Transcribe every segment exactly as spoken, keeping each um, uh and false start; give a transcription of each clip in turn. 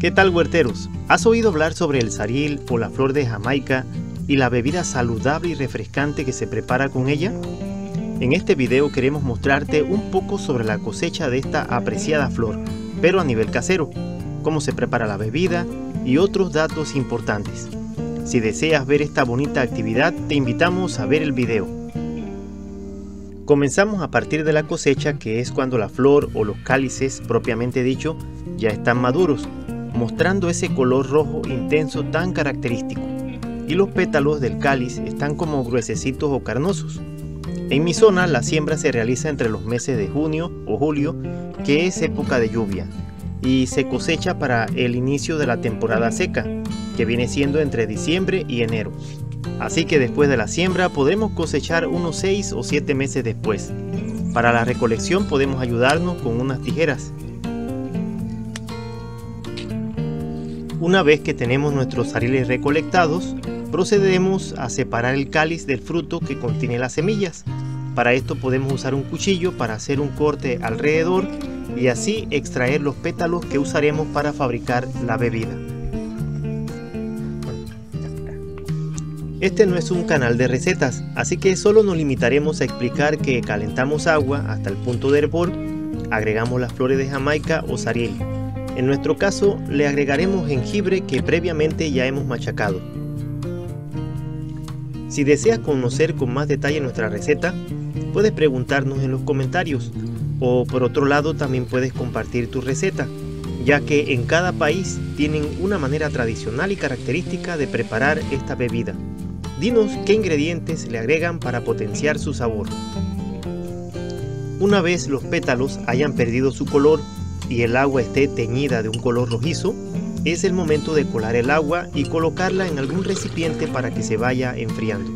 ¿Qué tal, huerteros? ¿Has oído hablar sobre el saril o la flor de Jamaica y la bebida saludable y refrescante que se prepara con ella? En este video queremos mostrarte un poco sobre la cosecha de esta apreciada flor, pero a nivel casero, cómo se prepara la bebida y otros datos importantes. Si deseas ver esta bonita actividad, te invitamos a ver el video. Comenzamos a partir de la cosecha, que es cuando la flor o los cálices, propiamente dicho, ya están maduros, mostrando ese color rojo intenso tan característico, y los pétalos del cáliz están como gruesecitos o carnosos. En mi zona la siembra se realiza entre los meses de junio o julio, que es época de lluvia, y se cosecha para el inicio de la temporada seca, que viene siendo entre diciembre y enero. Así que después de la siembra podremos cosechar unos seis o siete meses después. Para la recolección podemos ayudarnos con unas tijeras. Una vez que tenemos nuestros sariles recolectados, procedemos a separar el cáliz del fruto que contiene las semillas. Para esto podemos usar un cuchillo para hacer un corte alrededor y así extraer los pétalos que usaremos para fabricar la bebida. Este no es un canal de recetas, así que solo nos limitaremos a explicar que calentamos agua hasta el punto de hervor, agregamos las flores de Jamaica o saril. En nuestro caso le agregaremos jengibre que previamente ya hemos machacado. Si deseas conocer con más detalle nuestra receta, puedes preguntarnos en los comentarios, o por otro lado también puedes compartir tu receta, ya que en cada país tienen una manera tradicional y característica de preparar esta bebida. Dinos qué ingredientes le agregan para potenciar su sabor. Una vez los pétalos hayan perdido su color y el agua esté teñida de un color rojizo, es el momento de colar el agua y colocarla en algún recipiente para que se vaya enfriando.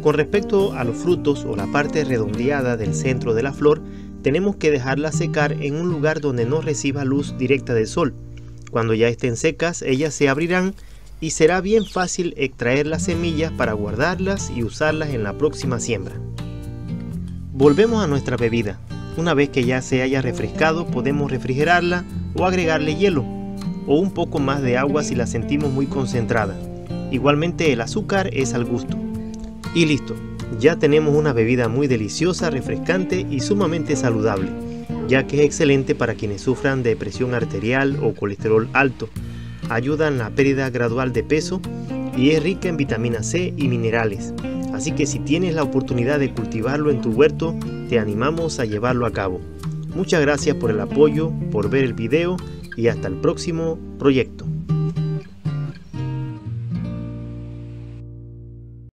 Con respecto a los frutos o la parte redondeada del centro de la flor, tenemos que dejarla secar en un lugar donde no reciba luz directa del sol. Cuando ya estén secas, ellas se abrirán y será bien fácil extraer las semillas para guardarlas y usarlas en la próxima siembra. Volvemos a nuestra bebida. Una vez que ya se haya refrescado, podemos refrigerarla o agregarle hielo o un poco más de agua si la sentimos muy concentrada. Igualmente el azúcar es al gusto. Y listo, ya tenemos una bebida muy deliciosa, refrescante y sumamente saludable, ya que es excelente para quienes sufran de presión arterial o colesterol alto. Ayuda en la pérdida gradual de peso y es rica en vitamina C y minerales. Así que si tienes la oportunidad de cultivarlo en tu huerto, te animamos a llevarlo a cabo. Muchas gracias por el apoyo, por ver el video y hasta el próximo proyecto.